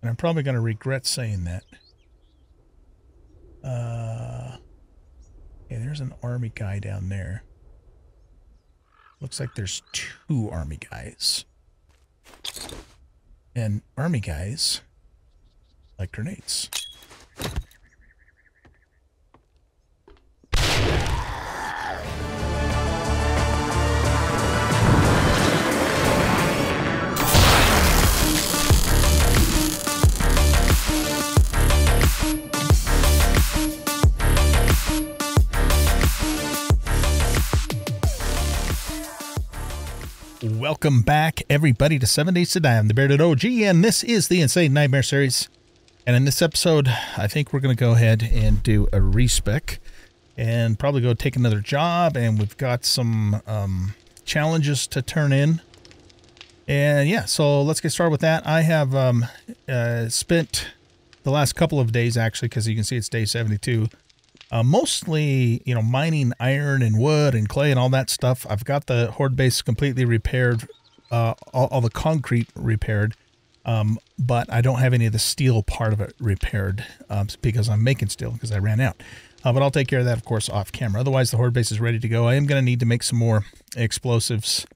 And I'm probably going to regret saying that. Yeah, there's an army guy down there. Looks like there's two army guys. And army guys like grenades. Welcome back, everybody, to 7 Days to Die. I'm the Bearded OG, and this is the Insane Nightmare Series. And in this episode, I think we're going to go ahead and do a respec and probably go take another job. And we've got some challenges to turn in. And yeah, so let's get started with that. I have spent the last couple of days, actually, because you can see it's day 72, mostly, you know, mining iron and wood and clay and all that stuff. I've got the horde base completely repaired, all the concrete repaired, but I don't have any of the steel part of it repaired because I'm making steel because I ran out. But I'll take care of that, of course, off camera. Otherwise, the horde base is ready to go. I am going to need to make some more explosives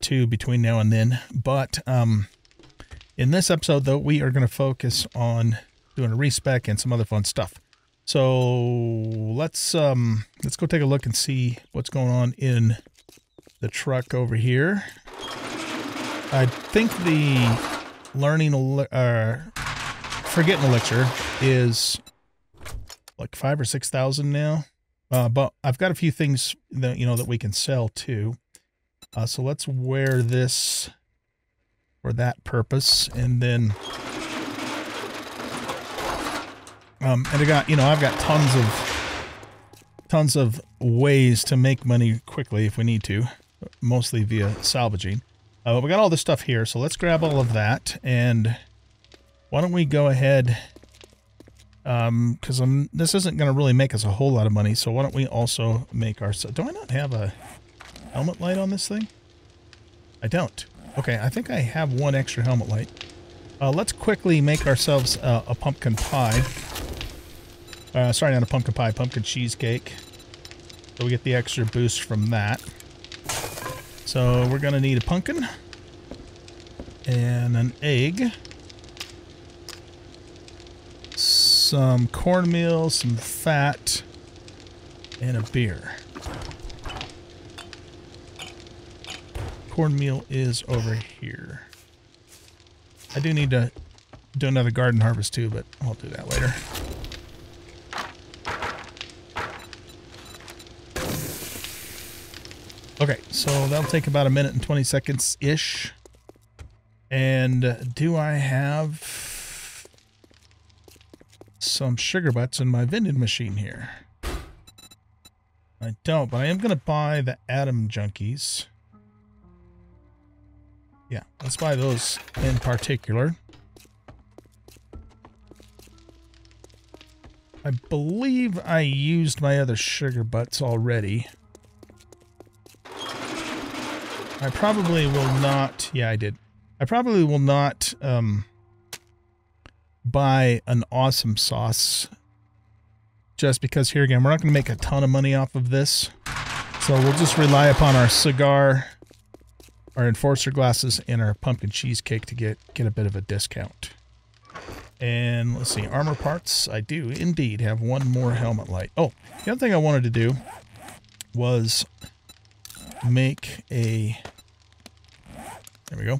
too between now and then. But in this episode, though, we are going to focus on doing a respec and some other fun stuff. So let's go take a look and see what's going on in the truck over here. I think the learning forgetting elixir is like 5 or 6,000 now, but I've got a few things that that we can sell too. So let's wear this for that purpose, and then. And I got, I've got tons of ways to make money quickly if we need to, mostly via salvaging. But we got all this stuff here, so let's grab all of that. And why don't we go ahead? Because this isn't going to really make us a whole lot of money. So why don't we also make our? Do I not have a helmet light on this thing? I don't. Okay, I think I have one extra helmet light. Let's quickly make ourselves a pumpkin pie. Sorry, not a pumpkin pie, pumpkin cheesecake. So we get the extra boost from that. So we're going to need a pumpkin and an egg, some cornmeal, some fat, and a beer. Cornmeal is over here. I do need to do another garden harvest too, but I'll do that later. Okay, so that'll take about a minute and 20 seconds-ish. And do I have some sugar butts in my vending machine here? I don't, but I am going to buy the Atom Junkies. Yeah, let's buy those in particular. I believe I used my other sugar butts already. I probably will not... Yeah, I did. I probably will not buy an awesome sauce just because, here again, we're not going to make a ton of money off of this. So we'll just rely upon our cigar... our enforcer glasses and our pumpkin cheesecake to get a bit of a discount. And let's see, armor parts. I do indeed have one more helmet light. Oh, the other thing I wanted to do was make a, there we go,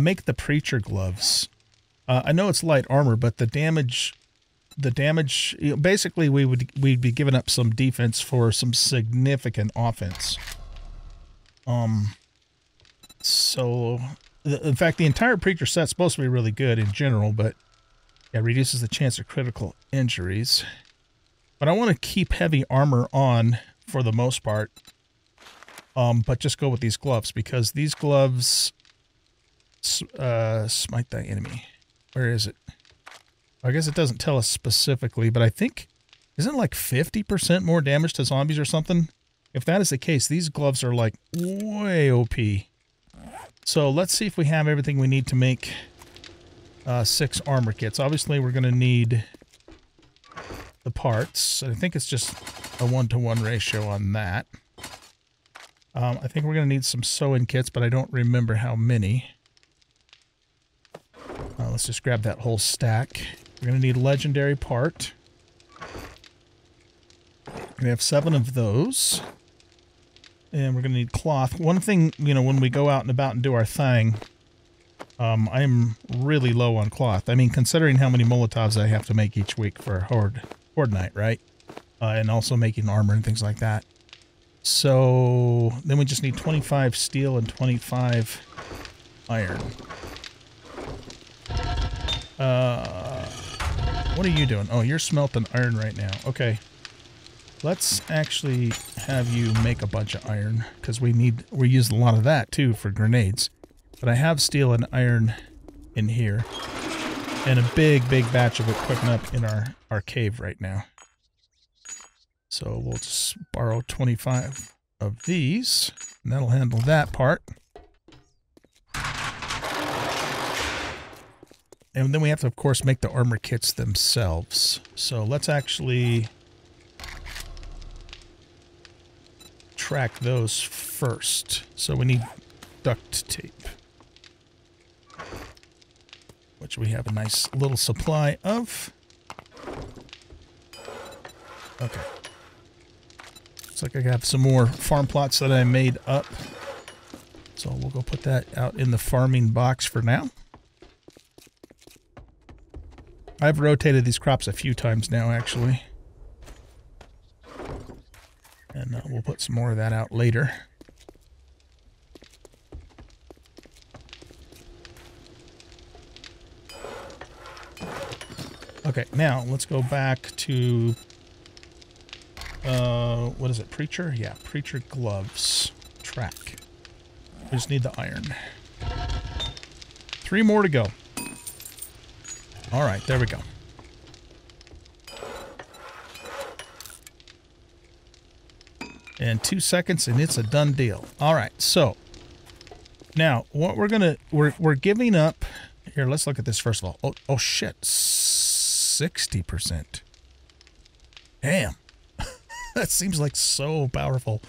make the Preacher gloves. I know it's light armor, but the damage, basically we'd be giving up some defense for some significant offense. So, in fact, the entire Preacher set's supposed to be really good in general, but yeah, reduces the chance of critical injuries. But I want to keep heavy armor on for the most part, but just go with these gloves, because these gloves smite the enemy. Where is it? I guess it doesn't tell us specifically, but I think, isn't it like 50% more damage to zombies or something? If that is the case, these gloves are like way OP. So let's see if we have everything we need to make 6 armor kits. Obviously, we're going to need the parts. I think it's just a 1-to-1 ratio on that. I think we're going to need some sewing kits, but I don't remember how many. Let's just grab that whole stack. We're going to need a legendary part. We have 7 of those. And we're going to need cloth. One thing, you know, when we go out and about and do our thing, I'm really low on cloth. I mean, considering how many Molotovs I have to make each week for Horde Night, right? And also making armor and things like that. So then we just need 25 steel and 25 iron. What are you doing? Oh, you're smelting iron right now. Okay. Let's actually have you make a bunch of iron, because we use a lot of that too for grenades. But I have steel and iron in here, and a big batch of it cooking up in our cave right now. So we'll just borrow 25 of these, and that'll handle that part. And then we have to, of course, make the armor kits themselves. So let's actually track those first. So we need duct tape, which we have a nice little supply of. Okay. Looks like I have some more farm plots that I made up. So we'll go put that out in the farming box for now. I've rotated these crops a few times now, actually. And we'll put some more of that out later. Okay, now let's go back to, what is it, Preacher? Yeah, Preacher gloves, track. We just need the iron. 3 more to go. All right, there we go. And 2 seconds, and it's a done deal. All right, so now what we're gonna we're giving up here. Let's look at this first of all. Oh shit, 60%. Damn, that seems like so powerful.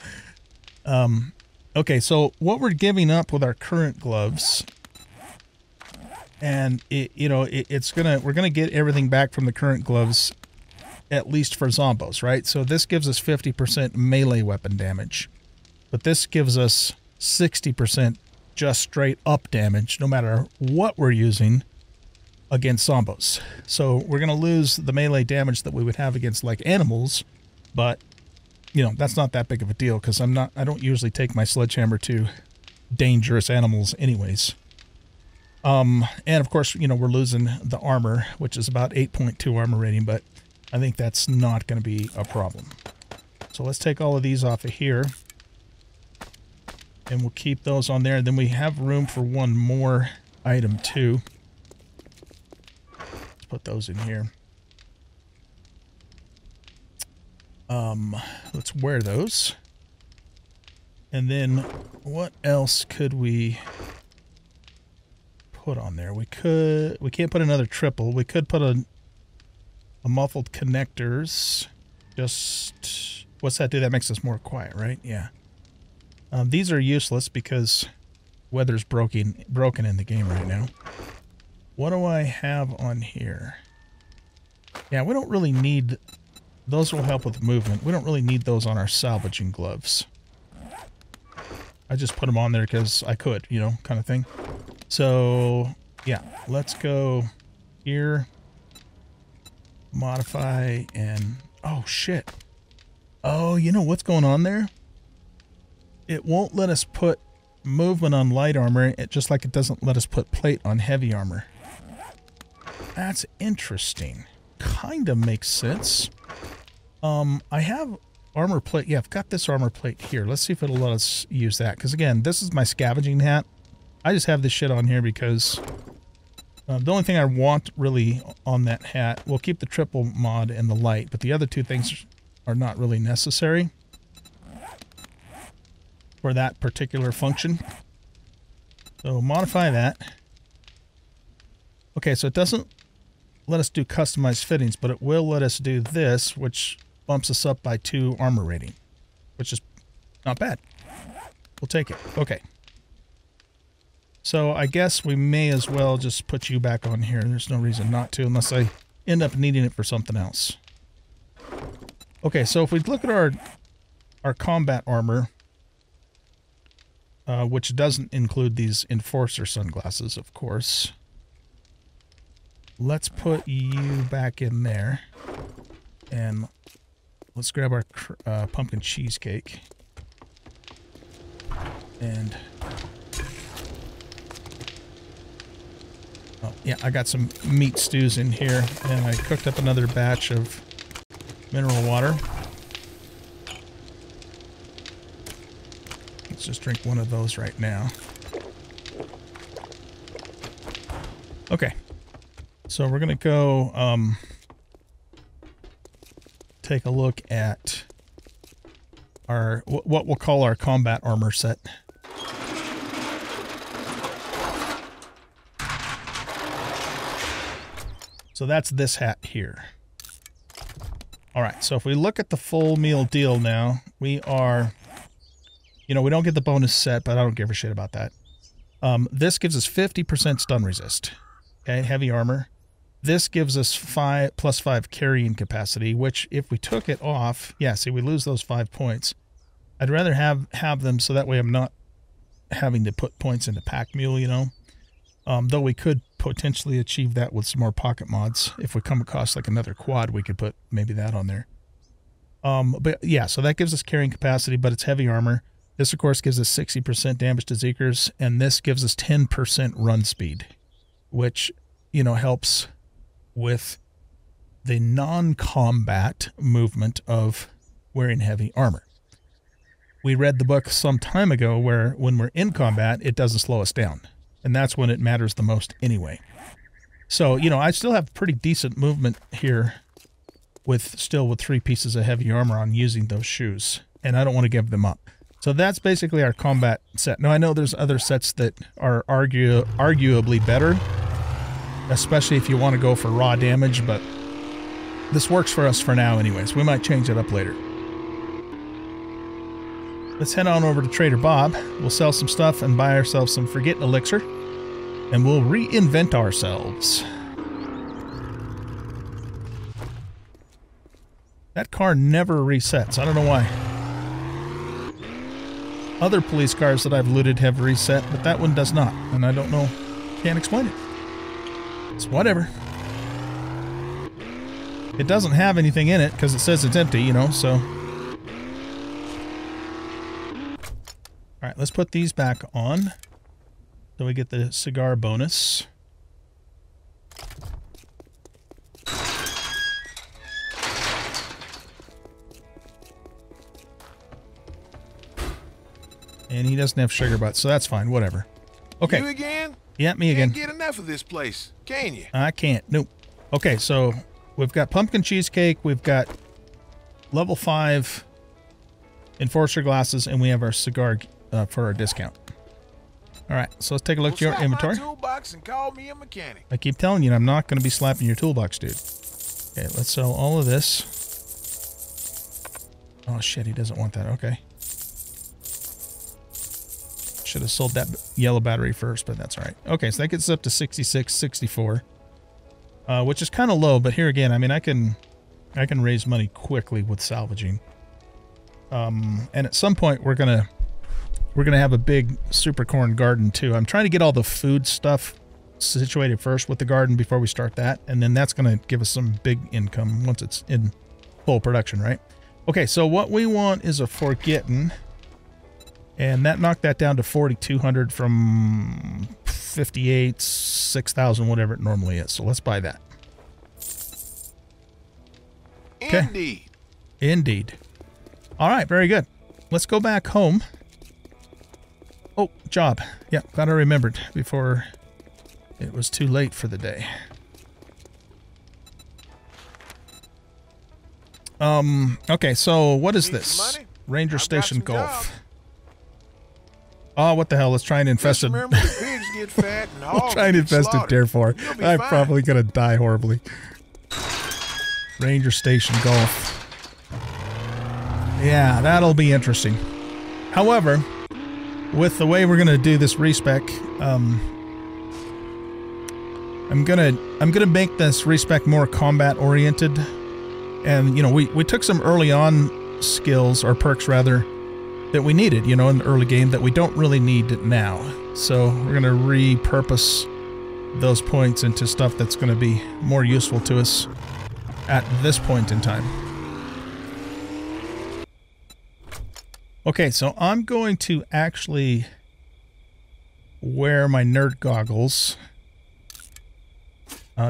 Okay, so what we're giving up with our current gloves, and we're gonna get everything back from the current gloves. At least for zombos, right? So this gives us 50% melee weapon damage. But this gives us 60% just straight up damage, no matter what we're using against zombos. So we're going to lose the melee damage that we would have against, like, animals. But, you know, that's not that big of a deal, because I don't usually take my sledgehammer to dangerous animals anyways. And, of course, you know, we're losing the armor, which is about 8.2 armor rating, but I think that's not going to be a problem. So let's take all of these off of here. And we'll keep those on there. And then we have room for one more item, too. Let's put those in here. Let's wear those. And then what else could we put on there? We can't put another triple. We could put a muffled connectors. Just, what's that do? That makes us more quiet, right? Yeah. These are useless because weather's broken in the game right now. What do I have on here? Yeah, we don't really need, those will help with movement. We don't really need those on our salvaging gloves. I just put them on there because I could, you know, kind of thing. So, yeah, let's go here. Modify and... oh, shit. Oh, you know what's going on there? It won't let us put movement on light armor, just like it doesn't let us put plate on heavy armor. That's interesting. Kind of makes sense. I have armor plate. Yeah, I've got this armor plate here. Let's see if it'll let us use that. Because, again, this is my scavenging hat. I just have this shit on here because... the only thing I want really on that hat, we'll keep the triple mod and the light, but the other two things are not really necessary for that particular function. So modify that. Okay, so it doesn't let us do customized fittings, but it will let us do this, which bumps us up by 2 armor rating, which is not bad. We'll take it. Okay. So I guess we may as well just put you back on here. There's no reason not to, unless I end up needing it for something else. Okay, so if we look at our combat armor, which doesn't include these Enforcer sunglasses, of course. Let's put you back in there. And let's grab our pumpkin cheesecake. And... oh, yeah, I got some meat stews in here. And I cooked up another batch of mineral water. Let's just drink one of those right now. Okay. So we're going to go take a look at our what we'll call our combat armor set. So that's this hat here. All right. So if we look at the full meal deal now, we are, you know, we don't get the bonus set, but I don't give a shit about that. This gives us 50% stun resist. Okay, heavy armor. This gives us plus 5 carrying capacity, which if we took it off, yeah, see, we lose those 5 points. I'd rather have them so that way I'm not having to put points into pack mule, you know. Though we could potentially achieve that with some more pocket mods. If we come across like another quad, we could put maybe that on there. But yeah, so that gives us carrying capacity, but it's heavy armor. This, of course, gives us 60% damage to Zekers, and this gives us 10% run speed, which, you know, helps with the non-combat movement of wearing heavy armor. We read the book some time ago where when we're in combat, it doesn't slow us down. And that's when it matters the most anyway. So, you know, I still have pretty decent movement here with 3 pieces of heavy armor on using those shoes. And I don't want to give them up. So that's basically our combat set. Now, I know there's other sets that are arguably better, especially if you want to go for raw damage, but this works for us for now anyways. We might change it up later. Let's head on over to Trader Bob. We'll sell some stuff and buy ourselves some Forget Elixir, and we'll reinvent ourselves. That car never resets. I don't know why. Other police cars that I've looted have reset, but that one does not, and I don't know. Can't explain it. It's whatever. It doesn't have anything in it because it says it's empty, you know, so. All right, let's put these back on so we get the cigar bonus. And he doesn't have sugar butts, so that's fine, whatever. Okay. You again? Yeah, me again. Can't get enough of this place, can you? I can't. Nope. Okay, so we've got pumpkin cheesecake, we've got level 5 enforcer glasses, and we have our cigar for our discount. All right, so let's take a look at your inventory. Toolbox and call me a mechanic. I keep telling you, I'm not going to be slapping your toolbox, dude. Okay, let's sell all of this. Oh shit, he doesn't want that. Okay. Should have sold that yellow battery first, but that's all right. Okay, so that gets up to 66, 64, which is kind of low. But here again, I mean, I can raise money quickly with salvaging. And at some point, we're gonna have a big super corn garden too. I'm trying to get all the food stuff situated first with the garden before we start that, and then that's gonna give us some big income once it's in full production, right? Okay, so what we want is a Forgotten. And that knocked that down to 4,200 from 58, 6,000, whatever it normally is. So let's buy that. Okay. Indeed. Indeed. All right, very good. Let's go back home. Oh, job. Yeah, glad I remembered before it was too late for the day. Okay, so what is this? Ranger Station Golf. Oh, what the hell? Let's try and infest it. Remember, the pigs get fat and we'll try and infest it, therefore. I'm fine. Probably going to die horribly. Ranger Station Golf. Yeah, that'll be interesting. However, with the way we're going to do this respec, I'm gonna make this respec more combat oriented, and you know we took some early on skills or perks rather that we needed, you know, in the early game that we don't really need now. So we're gonna repurpose those points into stuff that's gonna be more useful to us at this point in time. Okay, so I'm going to actually wear my nerd goggles.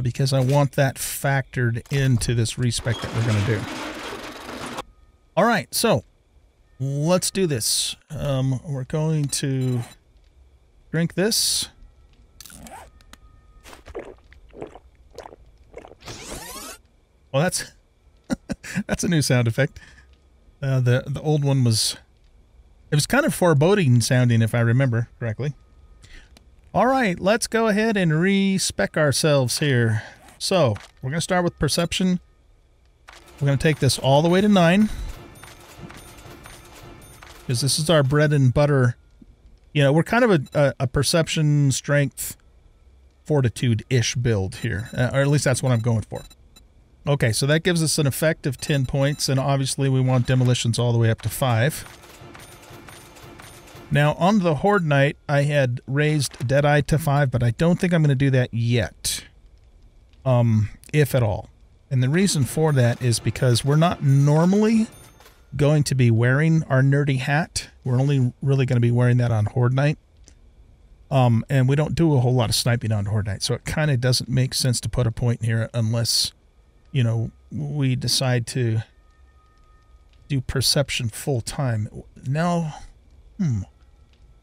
Because I want that factored into this respec that we're going to do. All right, so let's do this. We're going to drink this. Well, that's that's a new sound effect. The old one was kind of foreboding sounding, if I remember correctly. All right, let's go ahead and respec ourselves here. So we're going to start with perception. We're going to take this all the way to 9. Because this is our bread and butter. You know, we're kind of a perception, strength, fortitude-ish build here. Or at least that's what I'm going for. Okay, so that gives us an effect of 10 points. And obviously we want demolitions all the way up to 5. Now, on the Horde Knight, I had raised Deadeye to 5, but I don't think I'm going to do that yet, if at all. And the reason for that is because we're not normally going to be wearing our nerdy hat. We're only really going to be wearing that on Horde Knight. And we don't do a whole lot of sniping on Horde Knight, so it kind of doesn't make sense to put a point here unless, you know, we decide to do perception full time. Now,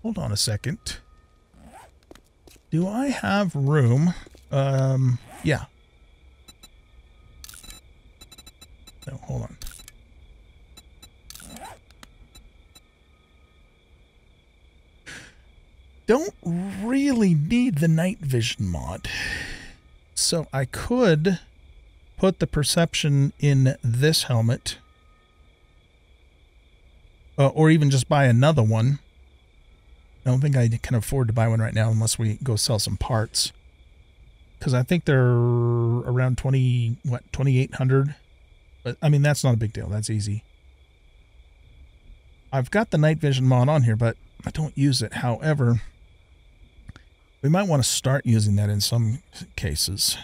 hold on a second. Do I have room? Yeah. No, hold on. Don't really need the night vision mod. So I could put the perception in this helmet. Or even just buy another one. I don't think I can afford to buy one right now unless we go sell some parts. Because I think they're around 2,800. But I mean, that's not a big deal. That's easy. I've got the night vision mod on here, but I don't use it. However, we might want to start using that in some cases.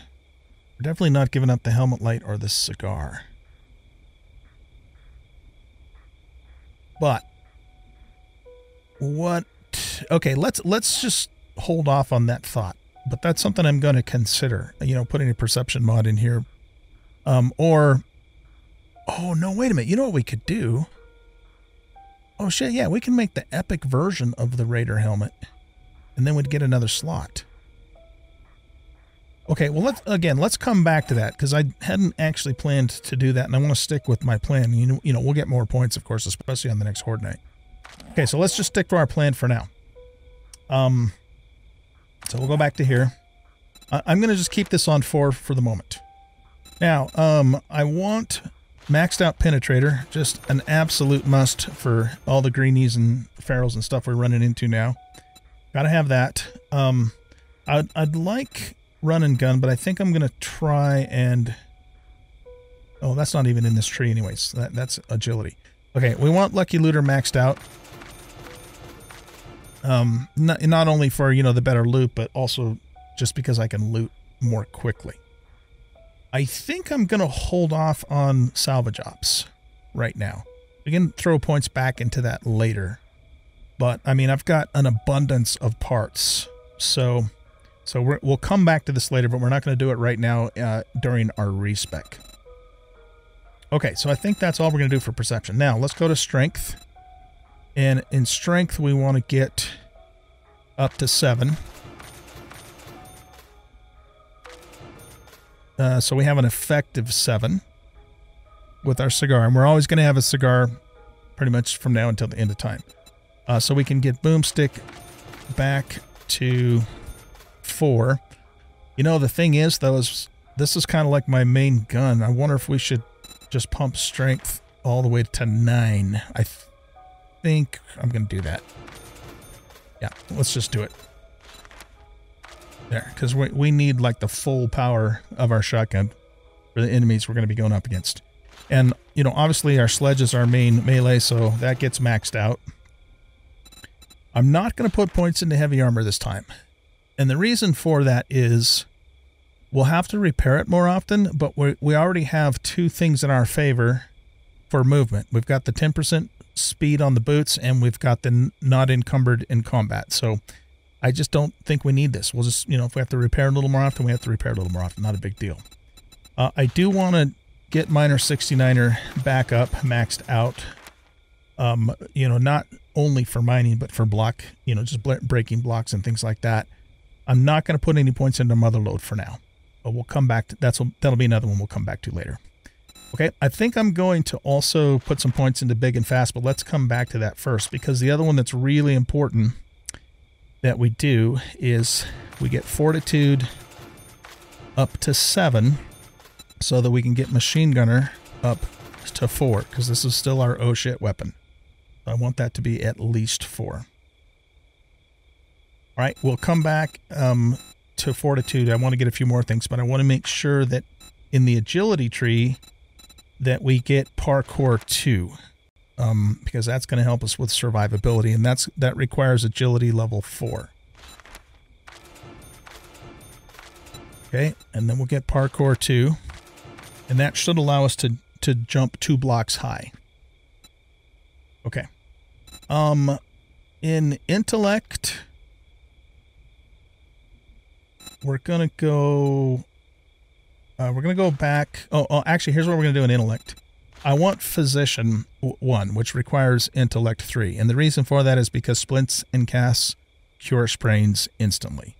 We're definitely not giving up the helmet light or the cigar. But what? Okay, let's just hold off on that thought. But that's something I'm going to consider. You know, putting a perception mod in here, or oh no, wait a minute. You know what we could do? Oh shit, yeah, we can make the epic version of the Raider helmet, and then we'd get another slot. Okay, well let's come back to that because I hadn't actually planned to do that, and I want to stick with my plan. You know, we'll get more points, of course, especially on the next Horde Night. Okay, so let's just stick to our plan for now. So we'll go back to here. I'm gonna just keep this on 4 for the moment. Now, I want maxed out penetrator, just an absolute must for all the greenies and ferals and stuff we're running into now. Gotta have that. I'd like run and gun, but I think I'm gonna try and oh, that's not even in this tree anyways. That's agility. Okay, we want Lucky Looter maxed out. Not only for, you know, the better loot, but also just because I can loot more quickly. I think I'm gonna hold off on salvage ops right now. We can throw points back into that later, but I mean I've got an abundance of parts, so. So we'll come back to this later, but we're not going to do it right now during our respec. Okay, so I think that's all we're going to do for perception. Now, let's go to strength. And in strength, we want to get up to 7. So we have an effective 7 with our cigar. And we're always going to have a cigar pretty much from now until the end of time. So we can get Boomstick back to 4. You know, the thing is, though, is this is kind of like my main gun. I wonder if we should just pump strength all the way to 9. I think I'm going to do that. Yeah, let's just do it. There, because we need, like, the full power of our shotgun for the enemies we're going to be going up against. And, you know, obviously our sledge is our main melee, so that gets maxed out. I'm not going to put points into heavy armor this time. And the reason for that is we'll have to repair it more often, but we already have 2 things in our favor for movement. We've got the 10% speed on the boots, and we've got the not encumbered in combat. So I just don't think we need this. We'll just, you know, if we have to repair a little more often, we have to repair a little more often. Not a big deal. I do want to get Miner 69er back up, maxed out. You know, not only for mining, but for block, you know, just breaking blocks and things like that. I'm not going to put any points into mother load for now, but we'll come back to that'll be another one we'll come back to later. Okay, I think I'm going to also put some points into big and fast, but let's come back to that first, because the other one that's really important that we do is we get fortitude up to 7 so that we can get machine gunner up to 4, because this is still our oh shit weapon. I want that to be at least 4. All right, we'll come back to fortitude. I want to get a few more things, but I want to make sure that in the agility tree that we get parkour 2, because that's going to help us with survivability, and that requires agility level 4. Okay, and then we'll get parkour 2, and that should allow us to jump 2 blocks high. Okay. In intellect, we're going to go back. Oh, actually, here's what we're going to do in intellect. I want physician 1, which requires intellect 3. And the reason for that is because splints and casts cure sprains instantly.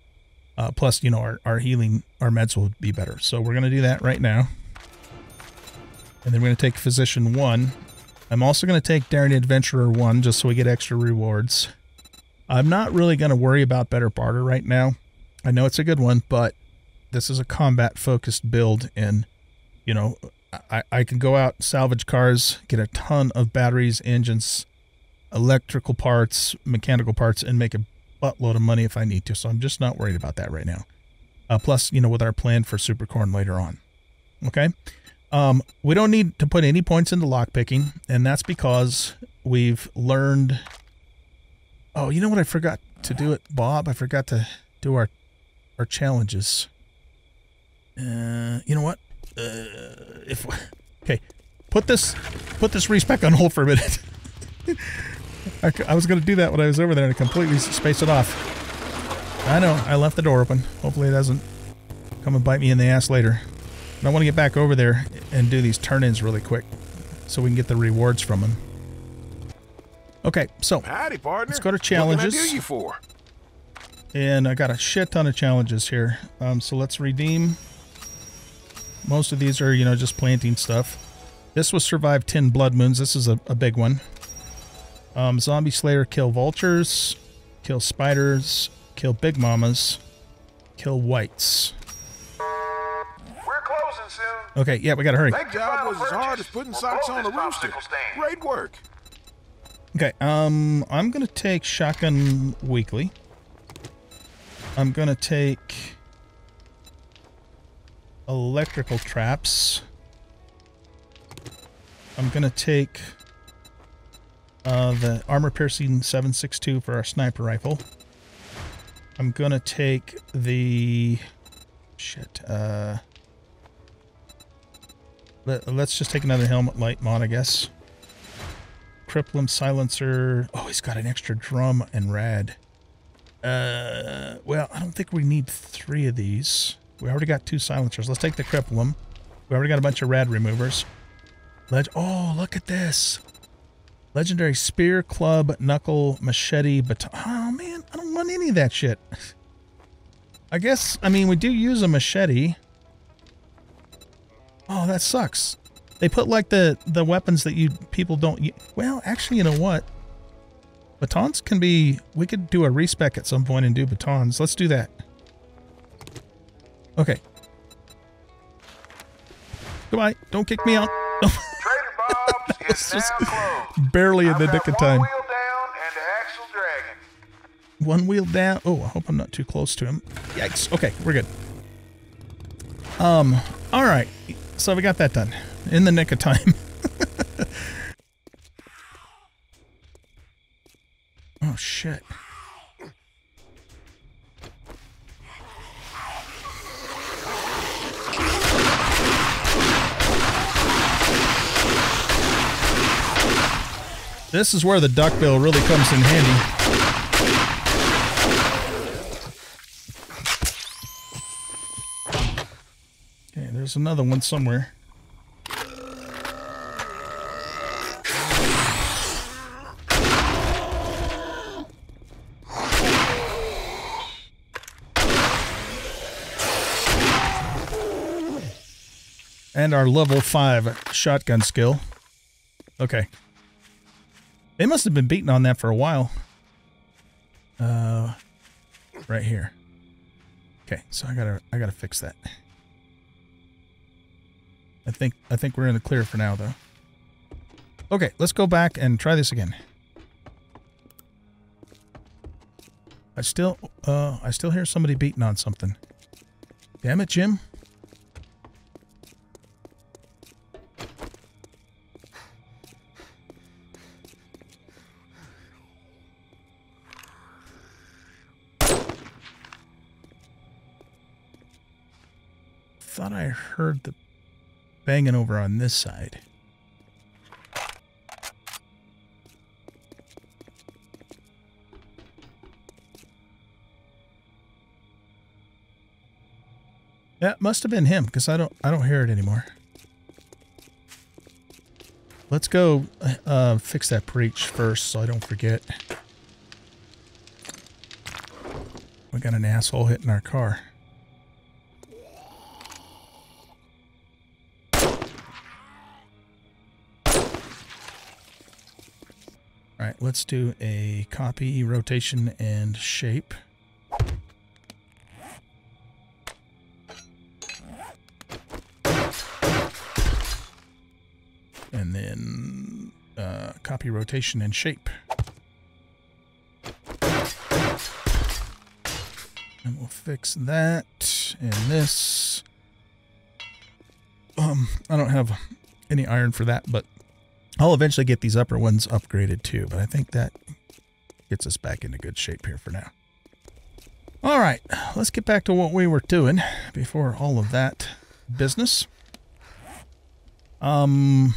Plus, you know, our meds will be better. So we're going to do that right now. And then we're going to take physician 1. I'm also going to take Daring Adventurer 1 just so we get extra rewards. I'm not really going to worry about Better Barter right now. I know it's a good one, but this is a combat-focused build, and, you know, I can go out, salvage cars, get a ton of batteries, engines, electrical parts, mechanical parts, and make a buttload of money if I need to. So I'm just not worried about that right now. Plus, you know, with our plan for Supercorn later on. Okay? We don't need to put any points into lockpicking, and that's because we've learned... Oh, you know what? I forgot to do it, Bob. I forgot to do our challenges. You know what? Okay, put this respec on hold for a minute. I was going to do that when I was over there, and I completely spaced it off. I know. I left the door open. Hopefully it doesn't come and bite me in the ass later. I want to get back over there and do these turn-ins really quick so we can get the rewards from them. Okay, so howdy, partner. Let's go to challenges. What can I do you for? And I got a shit ton of challenges here. So let's redeem. Most of these are, you know, just planting stuff. This was survive 10 blood moons. This is a big one. Zombie Slayer, kill vultures, kill spiders, kill big mamas, kill whites. Okay, yeah, we gotta hurry. That job was as hard as putting socks on the rooster. Great work. Okay, I'm gonna take Shotgun Weekly. I'm gonna take electrical traps. I'm gonna take the armor piercing 7.62 for our sniper rifle. I'm gonna take the shit. Let's just take another helmet light mod, I guess. Crippling silencer. Oh, he's got an extra drum and rad. Well, I don't think we need 3 of these. We already got 2 silencers. Let's take the Crippling. We already got a bunch of rad removers. Oh, look at this. Legendary spear, club, knuckle, machete, baton. Oh, man, I don't want any of that shit. I guess, I mean, we do use a machete. Oh, that sucks. They put like the weapons that you people don't. Well, actually, you know what? Batons can be... We could do a respec at some point and do batons. Let's do that. Okay. Goodbye. Don't kick me out. Trader Bob's is now closed. Barely in the nick of time. One wheel down. Oh, I hope I'm not too close to him. Yikes. Okay, we're good. All right. So we got that done in the nick of time. Oh shit. This is where the duckbill really comes in handy. There's another one somewhere. And our level 5 shotgun skill. Okay. They must have been beating on that for a while. Right here. Okay, so I gotta fix that. I think we're in the clear for now, though. Okay, let's go back and try this again. I still hear somebody beating on something. Damn it, Jim. Thought I heard the banging over on this side. That must have been him, because I don't hear it anymore. Let's go fix that breach first, so I don't forget. We got an asshole hitting our car. Alright, let's do a copy, rotation, and shape. And then copy, rotation, and shape. And we'll fix that and this. I don't have any iron for that, but I'll eventually get these upper ones upgraded too, but I think that gets us back into good shape here for now. All right, let's get back to what we were doing before all of that business. We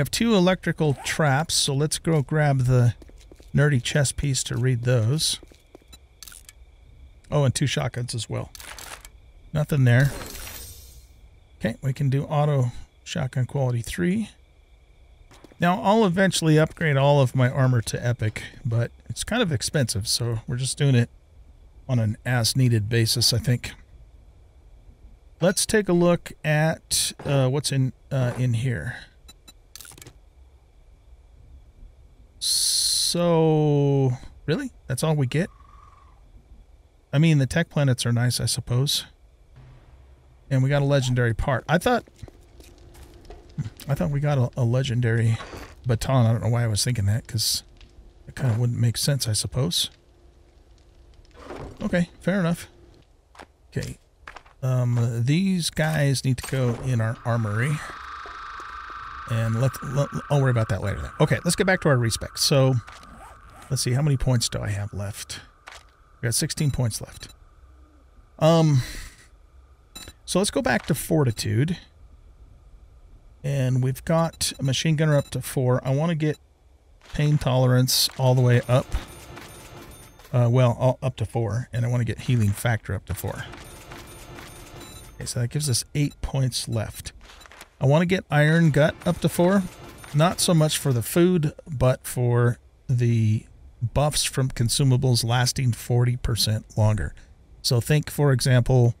have 2 electrical traps, so let's go grab the nerdy chest piece to read those. Oh, and 2 shotguns as well. Nothing there. Okay, we can do auto shotgun quality 3. Now, I'll eventually upgrade all of my armor to epic, but it's kind of expensive, so we're just doing it on an as-needed basis, I think. Let's take a look at what's in here. So, really? That's all we get? I mean, the tech planets are nice, I suppose. And we got a legendary part. I thought we got a legendary baton. I don't know why I was thinking that, because it kind of wouldn't make sense, I suppose. Okay, fair enough. Okay. These guys need to go in our armory. And I'll worry about that later then. Okay, let's get back to our respec. So, let's see, how many points do I have left? We got 16 points left. So let's go back to fortitude. And we've got a machine gunner up to 4. I want to get pain tolerance all the way up. Up to 4. And I want to get healing factor up to 4. Okay, so that gives us 8 points left. I want to get iron gut up to 4. Not so much for the food, but for the buffs from consumables lasting 40% longer. So think, for example,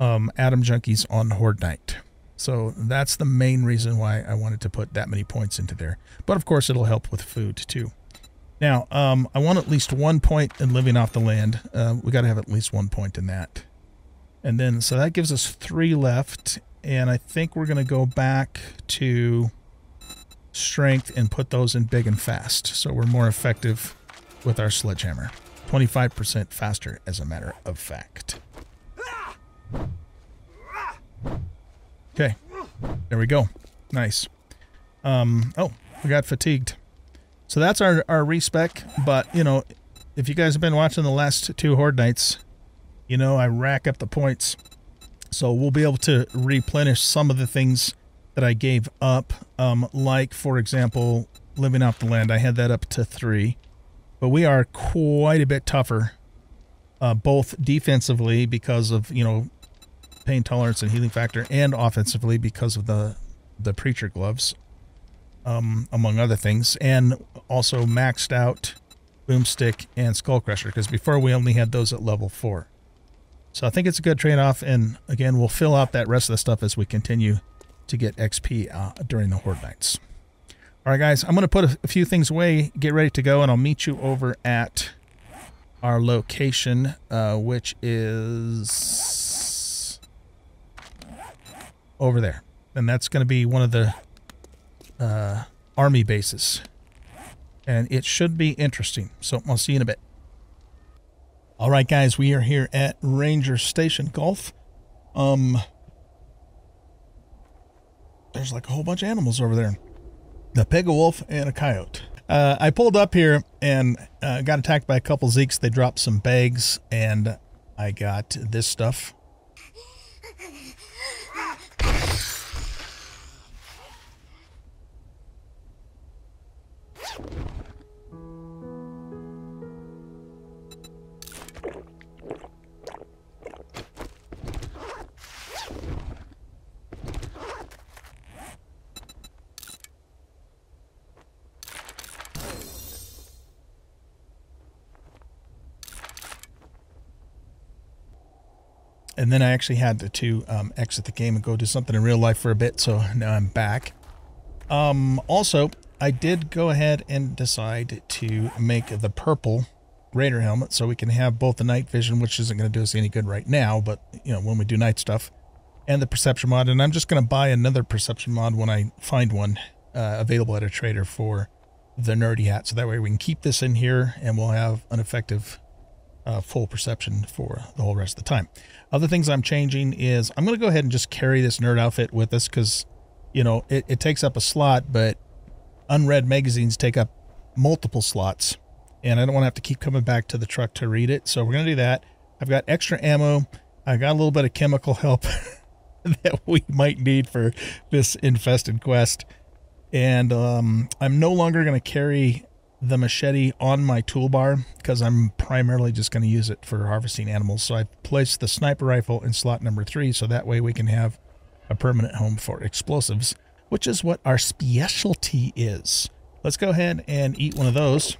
Atom Junkies on Horde Night. So that's the main reason why I wanted to put that many points into there. But of course, it'll help with food too. Now, I want at least 1 point in living off the land. We got to have at least 1 point in that. And then, so that gives us 3 left. And I think we're going to go back to strength and put those in big and fast. So we're more effective with our sledgehammer. 25% faster, as a matter of fact. Okay. There we go. Nice. Oh, we got fatigued. So that's our respec. But, you know, if you guys have been watching the last 2 Horde nights, you know I rack up the points. So we'll be able to replenish some of the things that I gave up. Like, for example, living off the land. I had that up to 3. But we are quite a bit tougher, both defensively because of, you know, pain tolerance and healing factor, and offensively because of the Preacher gloves, among other things. And also maxed out Boomstick and Skull Crusher, because before we only had those at level 4. So I think it's a good trade-off, and again, we'll fill out that rest of the stuff as we continue to get XP during the Horde Nights. All right, guys, I'm going to put a few things away, get ready to go, and I'll meet you over at our location, which is over there. And that's going to be one of the army bases. And it should be interesting, so I'll see you in a bit. All right, guys, we are here at Ranger Station Golf. There's like a whole bunch of animals over there. A pig, a wolf, and a coyote. I pulled up here and got attacked by a couple Zeeks. They dropped some bags, and I got this stuff. And then I actually had to exit the game and go do something in real life for a bit, so now I'm back. Also, I did go ahead and decide to make the purple Raider helmet so we can have both the night vision, which isn't going to do us any good right now, but you know, when we do night stuff, and the perception mod. And I'm just going to buy another perception mod when I find one available at a trader for the nerdy hat, so that way we can keep this in here and we'll have an effective full perception for the whole rest of the time. Other things I'm changing is I'm going to go ahead and just carry this nerd outfit with us, because, you know, it takes up a slot, but unread magazines take up multiple slots, and I don't want to have to keep coming back to the truck to read it. So we're going to do that. I've got extra ammo. I got a little bit of chemical help that we might need for this infested quest. And I'm no longer going to carry the machete on my toolbar, because I'm primarily just going to use it for harvesting animals. So I placed the sniper rifle in slot number 3, so that way we can have a permanent home for explosives, which is what our specialty is. Let's go ahead and eat one of those,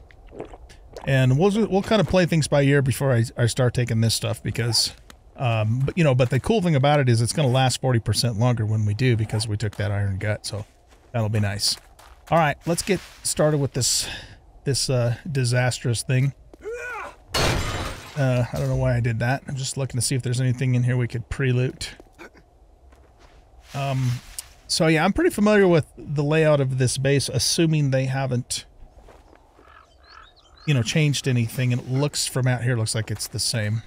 and we'll kind of play things by ear before I start taking this stuff, because but you know, but the cool thing about it is it's going to last 40% longer when we do, because we took that iron gut, so that'll be nice. All right, let's get started with this disastrous thing. I don't know why I did that. I'm just looking to see if there's anything in here we could pre-loot. So yeah, I'm pretty familiar with the layout of this base, assuming they haven't, you know, changed anything. And it looks from out here, looks like it's the same.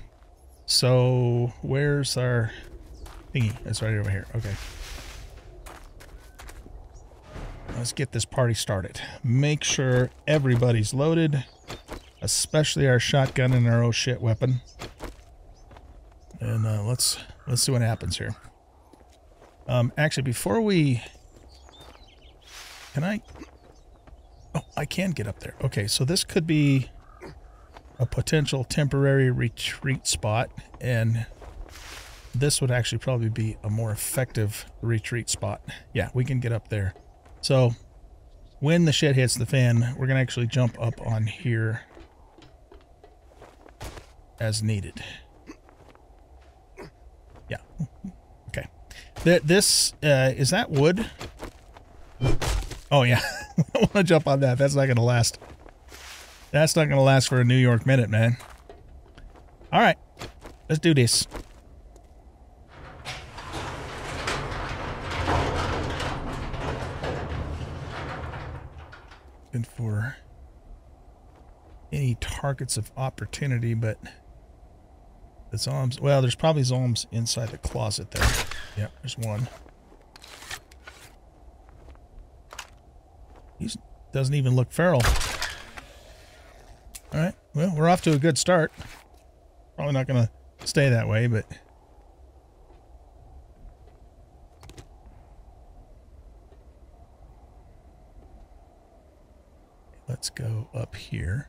So where's our thingy? It's right over here. Okay. Let's get this party started. Make sure everybody's loaded, especially our shotgun and our oh shit weapon. And let's see what happens here. Actually, before we... Can I... Oh, I can get up there. Okay, so this could be a potential temporary retreat spot, and this would actually probably be a more effective retreat spot. Yeah, we can get up there. So when the shit hits the fan, we're going to actually jump up on here as needed. Yeah. Okay. This, is that wood? Oh, yeah. I want to jump on that. That's not going to last. That's not going to last for a New York minute, man. All right, let's do this. Looking for any targets of opportunity, but the Zombs. Well, there's probably Zombs inside the closet there. Yep, there's one. He doesn't even look feral. All right, well, we're off to a good start. Probably not going to stay that way, but... let's go up here.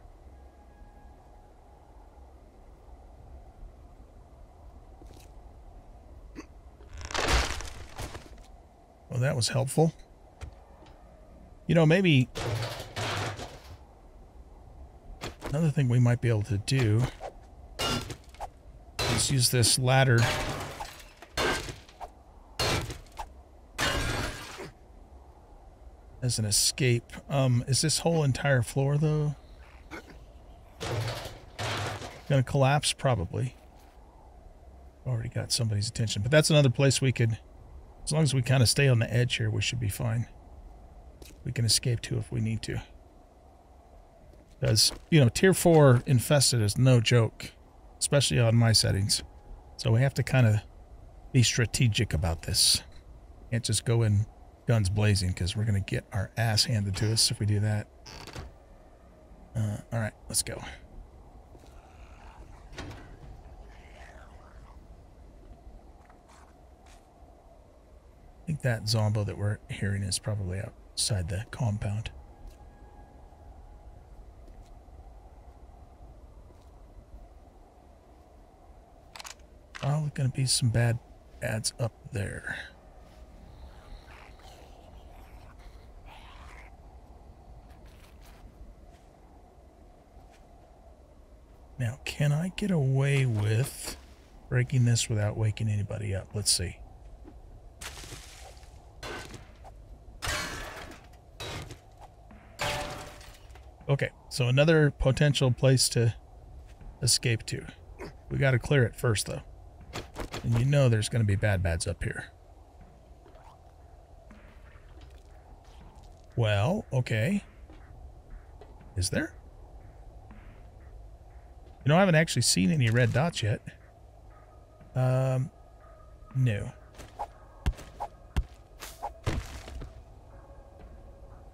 Well, that was helpful. You know, maybe... another thing we might be able to do is use this ladder as an escape. Is this whole entire floor, though, gonna collapse? Probably. Already got somebody's attention, but that's another place we could, as long as we kind of stay on the edge here, we should be fine. We can escape, too, if we need to. Because, you know, Tier 4 infested is no joke, especially on my settings. So we have to kind of be strategic about this. Can't just go in guns blazing, because we're going to get our ass handed to us if we do that. All right, let's go. I think that Zombo that we're hearing is probably outside the compound. Probably gonna be some bad ads up there. Now, can I get away with breaking this without waking anybody up? Let's see. Okay, so another potential place to escape to. We gotta clear it first, though. And you know there's going to be bad bads up here. Well, okay. Is there? You know, I haven't actually seen any red dots yet. No.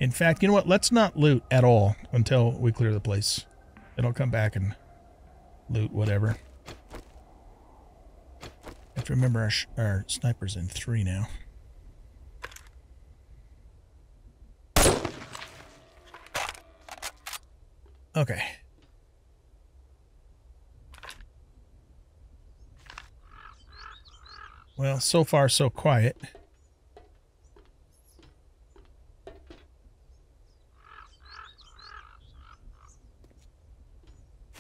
In fact, you know what? Let's not loot at all until we clear the place. Then I'll come back and loot whatever. Have to remember our sniper's in 3 now. Okay. Well, so far so quiet.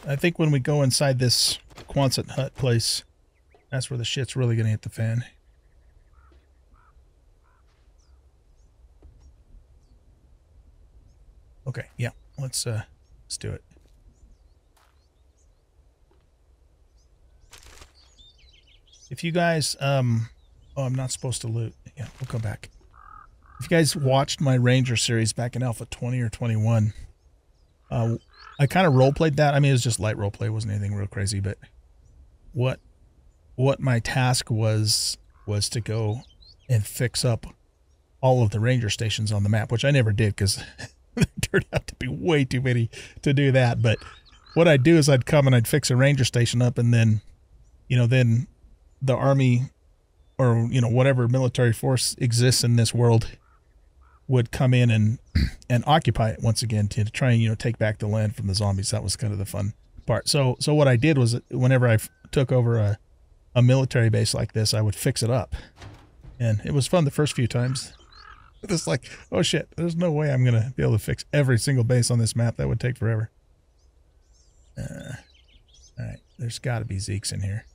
I think when we go inside this Quonset hut place, that's where the shit's really going to hit the fan. Okay, yeah, let's do it. If you guys, oh, I'm not supposed to loot. Yeah, we'll come back. If you guys watched my Ranger series back in Alpha 20 or 21, I kind of roleplayed that. I mean, it was just light roleplay. It wasn't anything real crazy, but what my task was to go and fix up all of the ranger stations on the map, which I never did because there turned out to be way too many to do that. But what I'd do is I'd come and I'd fix a ranger station up, and then, you know, then the army or, you know, whatever military force exists in this world would come in and occupy it once again to try and, you know, take back the land from the zombies. That was kind of the fun part. So what I did was whenever I took over a military base like this, I would fix it up, and it was fun the first few times. It's like, oh shit, there's no way I'm gonna be able to fix every single base on this map. That would take forever. All right, there's got to be Zeeks in here.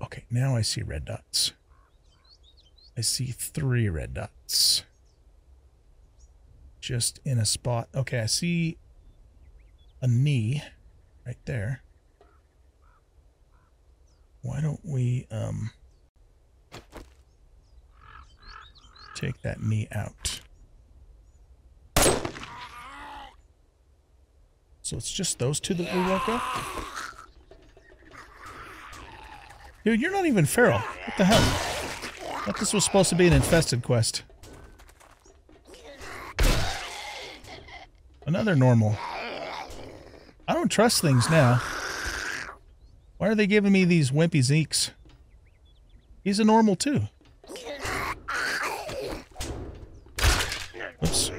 Okay, now I see red dots. I see 3 red dots. just in a spot. Okay, I see a knee right there. Why don't we take that knee out? So it's just those two that we woke up? Dude, you're not even feral. What the hell? I thought this was supposed to be an infested quest. Another normal. I don't trust things now. Why are they giving me these wimpy Zeeks? He's a normal too. Oops.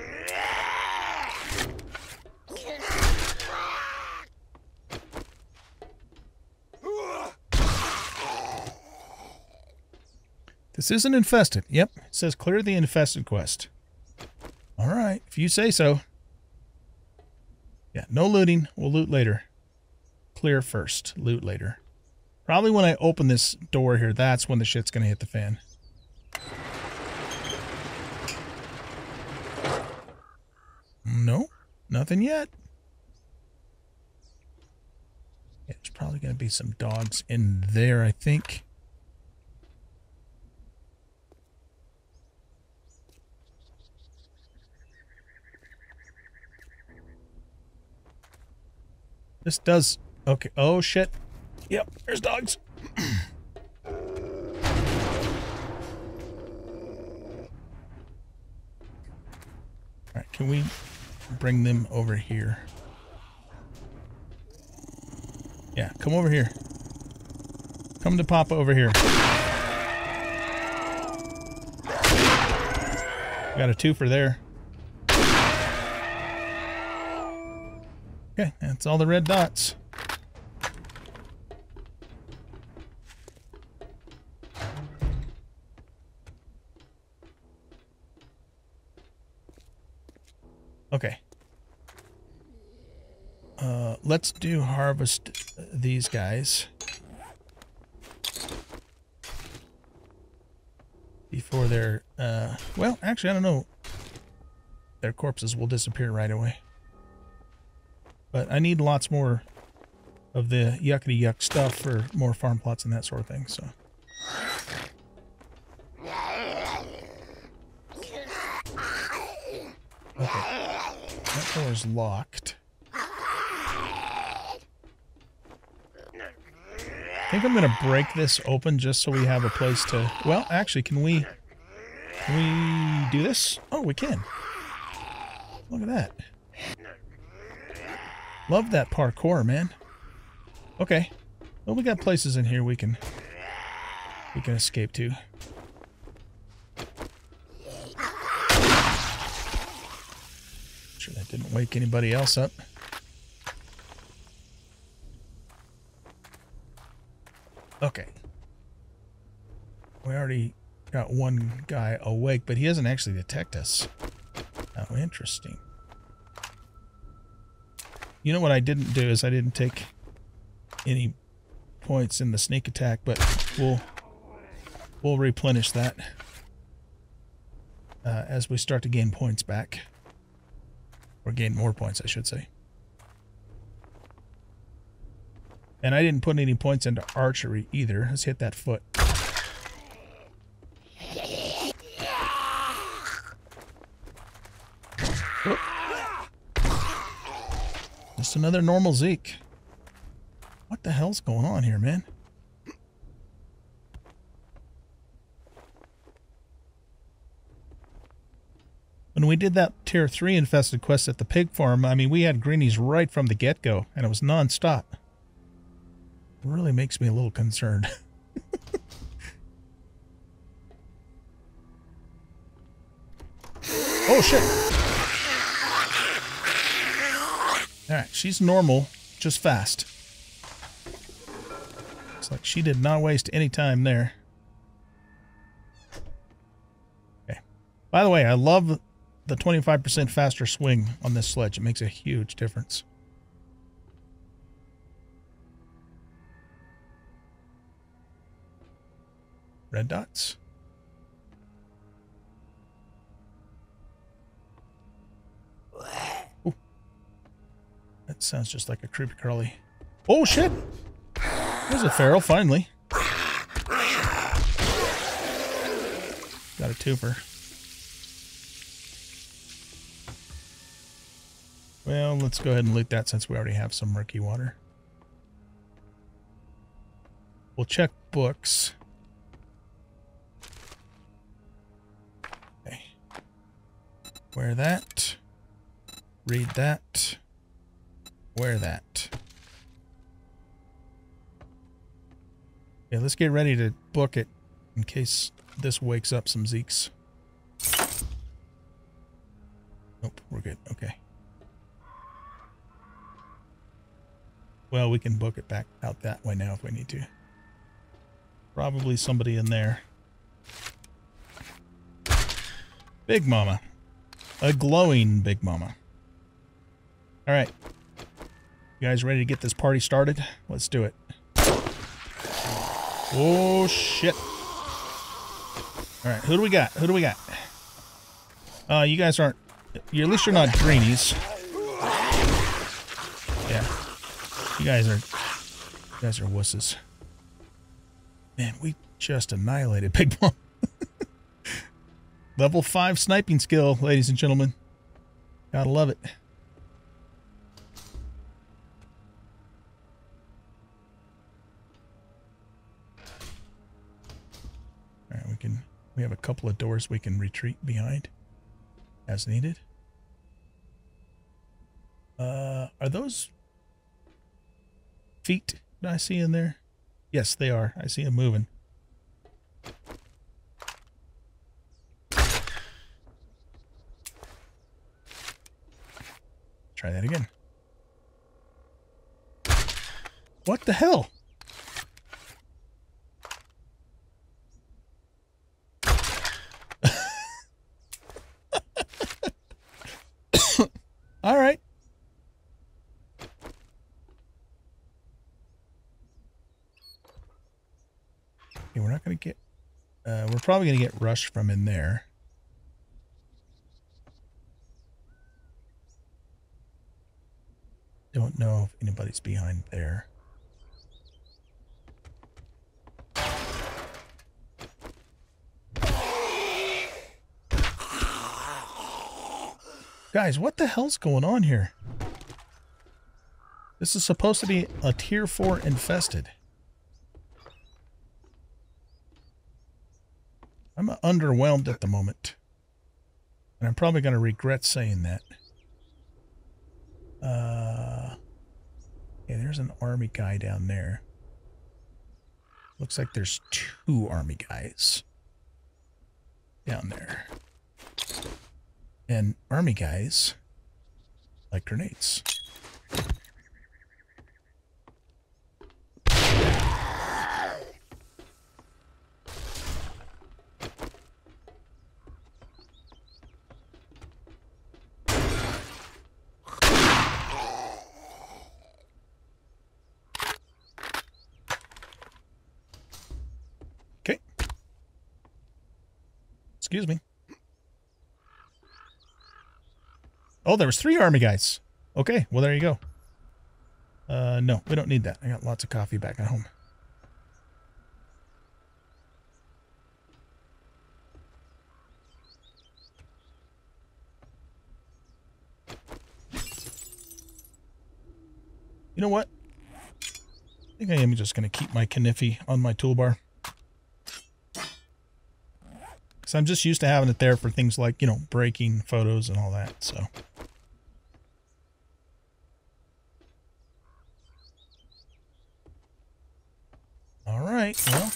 This isn't infested. Yep, it says clear the infested quest. All right, if you say so. Yeah, no looting. We'll loot later. Clear first, loot later. Probably when I open this door here, that's when the shit's gonna hit the fan. No, nothing yet. Yeah, there's probably gonna be some dogs in there, I think. This does... Okay. Oh, shit. Yep. There's dogs. Alright. Can we bring them over here? Yeah. Come over here. Come to Papa over here. Got a twofer there. Okay, that's all the red dots. Okay. Let's do harvest these guys before they're, well, actually, I don't know. Their corpses will disappear right away. But I need lots more of the yuckity yuck stuff for more farm plots and that sort of thing, so. Okay. That door is locked. I think I'm gonna break this open just so we have a place to, well, actually, can we do this? Oh, we can. Look at that. Love that parkour, man. Okay. Well, we got places in here we can escape to. Make sure that didn't wake anybody else up. Okay. We already got one guy awake, but he doesn't actually detect us. How interesting. You know what I didn't do is I didn't take any points in the sneak attack, but we'll replenish that as we start to gain points back. Or gain more points, I should say. And I didn't put any points into archery either. Let's hit that foot. Whoop. Just another normal Zeke. What the hell's going on here, man? When we did that tier 3 infested quest at the pig farm, I mean, we had greenies right from the get-go, and it was non-stop. Really makes me a little concerned. Oh, shit! Alright, she's normal, just fast. Looks like she did not waste any time there. Okay. By the way, I love the 25% faster swing on this sledge. It makes a huge difference. Red dots. Sounds just like a creepy crawly. Oh shit! There's a feral finally. Got a twofer. Well, let's go ahead and loot that since we already have some murky water. We'll check books. Okay. Wear that. Read that. Wear that. Okay, let's get ready to book it in case this wakes up some Zeeks. Nope, we're good. Okay. Well, we can book it back out that way now if we need to. Probably somebody in there. Big Mama. A glowing Big Mama. All right. You guys ready to get this party started? Let's do it. Oh, shit. All right. Who do we got? Who do we got? You guys aren't... At least you're not greenies. Yeah. You guys are wusses. Man, we just annihilated Big Mom. Level 5 sniping skill, ladies and gentlemen. Gotta love it. All right, we have a couple of doors we can retreat behind as needed. Are those feet that I see in there? Yes, they are. I see them moving. Try that again. What the hell? All right. Okay, we're not going to get... we're probably going to get rushed from in there. Don't know if anybody's behind there. Guys, what the hell's going on here? This is supposed to be a tier 4 infested. I'm underwhelmed at the moment. And I'm probably going to regret saying that. Yeah, there's an army guy down there. Looks like there's 2 army guys down there. And army guys like grenades. Excuse me. Oh, there was 3 army guys. Okay, well, there you go. No, we don't need that. I got lots of coffee back at home. You know what? I think I am just going to keep my Kniffy on my toolbar. I'm just used to having it there for things like, you know, breaking photos and all that, so. All right, well,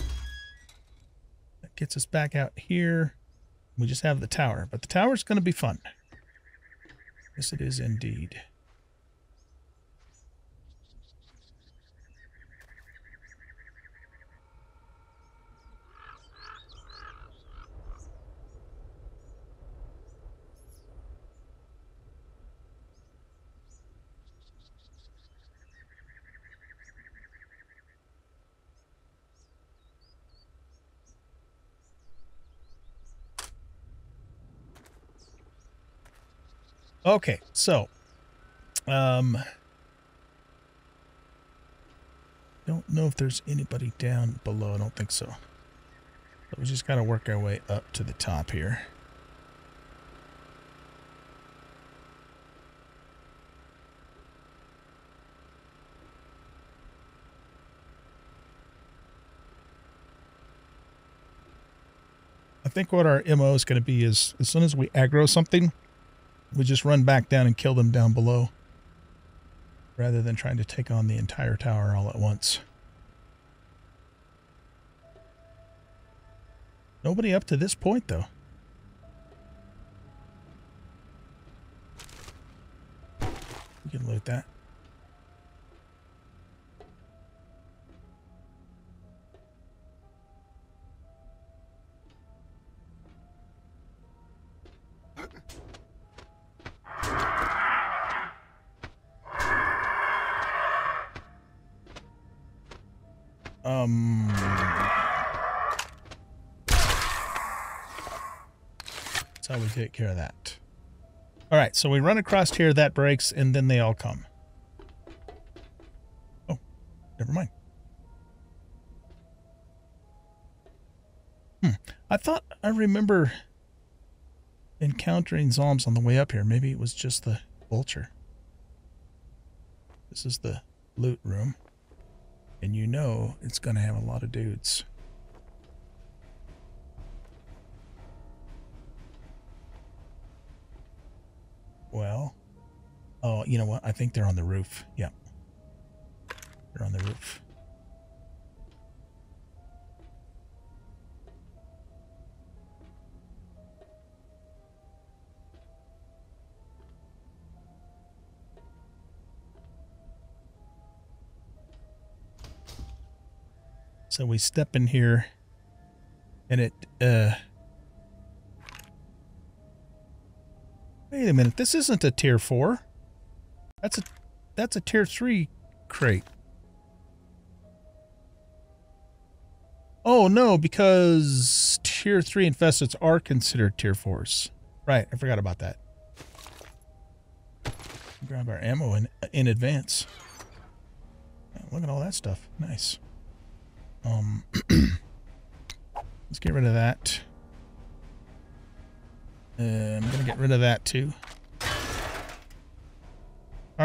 that gets us back out here. We just have the tower, but the tower's going to be fun. Yes, it is indeed. Okay, so don't know if there's anybody down below. I don't think so. But we just got to work our way up to the top here. I think what our MO is going to be is as soon as we aggro something, we just run back down and kill them down below, rather than trying to take on the entire tower all at once. Nobody up to this point, though. We can loot that. That's how we take care of that. All right, so we run across here, that breaks, and then they all come. Oh, never mind. I thought I remember encountering Zombs on the way up here. Maybe it was just the vulture. This is the loot room. And you know it's going to have a lot of dudes. Well, oh, you know what? I think they're on the roof. Yeah. They're on the roof. So we step in here, and it, wait a minute, this isn't a tier 4. That's a tier 3 crate. Oh, no, because tier 3 infesteds are considered tier 4s. Right, I forgot about that. Grab our ammo in advance. Look at all that stuff. Nice. Let's get rid of that. I'm going to get rid of that too. All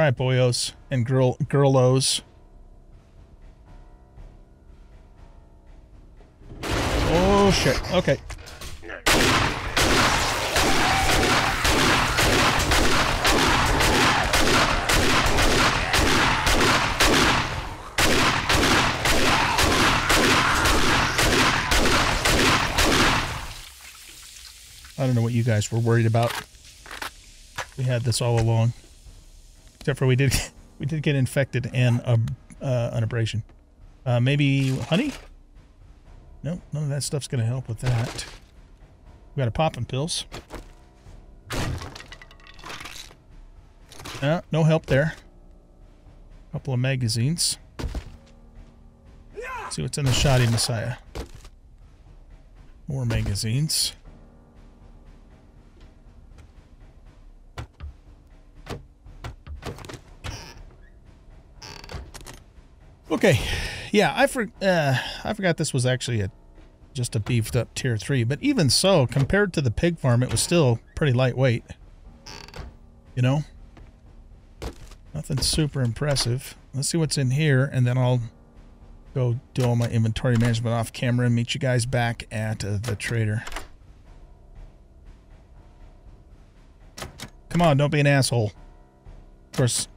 right, boyos and girlos. Oh, shit. Okay. I don't know what you guys were worried about. We had this all along, except for we did get infected and an abrasion. Maybe honey? Nope, none of that stuff's gonna help with that. We got a popping pills. No help there. A couple of magazines. Let's see what's in the Shotgun Messiah. More magazines. Okay, yeah, I forgot this was actually just a beefed up tier 3, but even so, compared to the pig farm, it was still pretty lightweight. You know? Nothing super impressive. Let's see what's in here, and then I'll go do all my inventory management off camera and meet you guys back at the trader. Come on, don't be an asshole. Of course...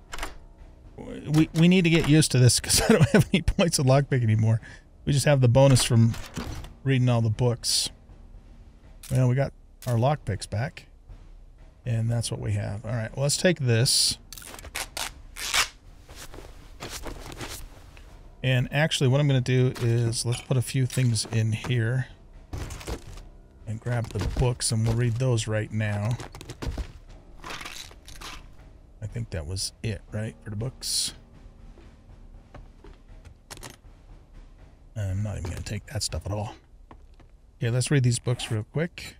We need to get used to this because I don't have any points of lockpick anymore. We just have the bonus from reading all the books. Well, we got our lockpicks back. And that's what we have. All right, well, let's take this. And actually, what I'm going to do is let's put a few things in here. And grab the books, and we'll read those right now. I think that was it, right, for the books? I'm not even going to take that stuff at all. Okay, let's read these books real quick.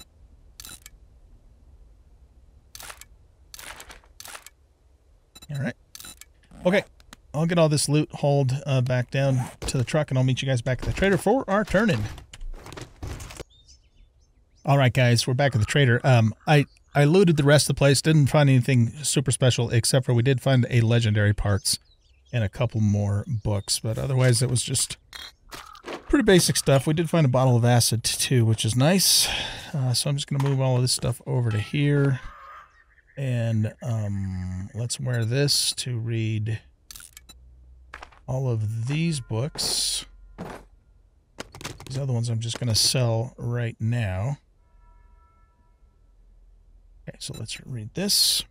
All right. Okay, I'll get all this loot hauled back down to the truck, and I'll meet you guys back at the trader for our turn-in. All right, guys, we're back at the trader. I looted the rest of the place. Didn't find anything super special, except for we did find a legendary parts and a couple more books. But otherwise, it was just pretty basic stuff. We did find a bottle of acid, too, which is nice. So I'm just going to move all of this stuff over to here. And let's wear this to read all of these books. These other ones I'm just going to sell right now. Okay, so let's read this.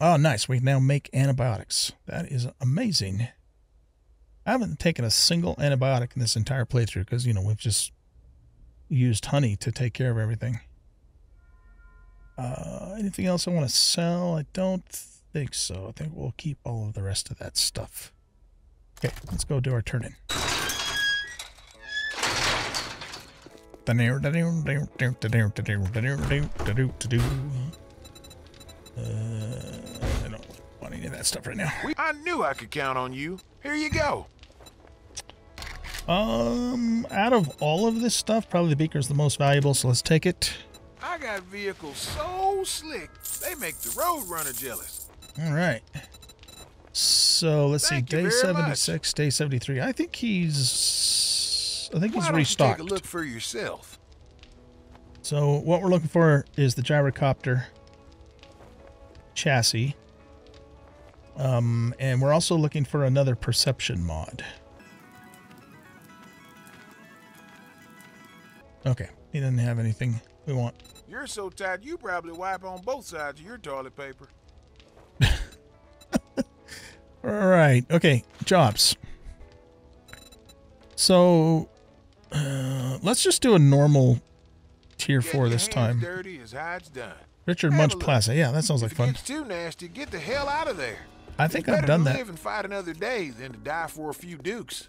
Oh, nice. We can now make antibiotics. That is amazing. I haven't taken a single antibiotic in this entire playthrough because, you know, we've just used honey to take care of everything. Anything else I want to sell? I don't think so. I think we'll keep all of the rest of that stuff. Okay, let's go do our turn-in. I don't want any of that stuff right now. I knew I could count on you. Here you go. Out of all of this stuff, probably the beaker is the most valuable, so let's take it. I got vehicles so slick, they make the road runner jealous. All right. So let's see, day 76, day 73. I think he's restocked. Why don't you take a look for yourself? So what we're looking for is the gyrocopter chassis. And we're also looking for another perception mod. Okay, he doesn't have anything we want. You're so tired, you probably wipe on both sides of your toilet paper. All right. Okay, jobs. So let's just do a normal tier 4 this time. Richard Munch Plaza. Yeah, that sounds like fun. It's too nasty. Get the hell out of there. I think I've done that. Better to live and fight another day than to die for a few dukes.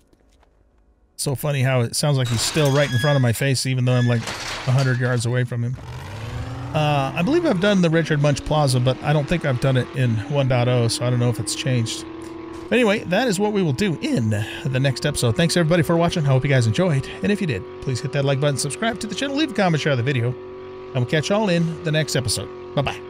So funny how it sounds like he's still right in front of my face, even though I'm like 100 yards away from him. I believe I've done the Richard Munch Plaza, but I don't think I've done it in 1.0, so I don't know if it's changed. But anyway, that is what we will do in the next episode. Thanks, everybody, for watching. I hope you guys enjoyed. And if you did, please hit that like button, subscribe to the channel, leave a comment, share the video, and we'll catch y'all in the next episode. Bye-bye.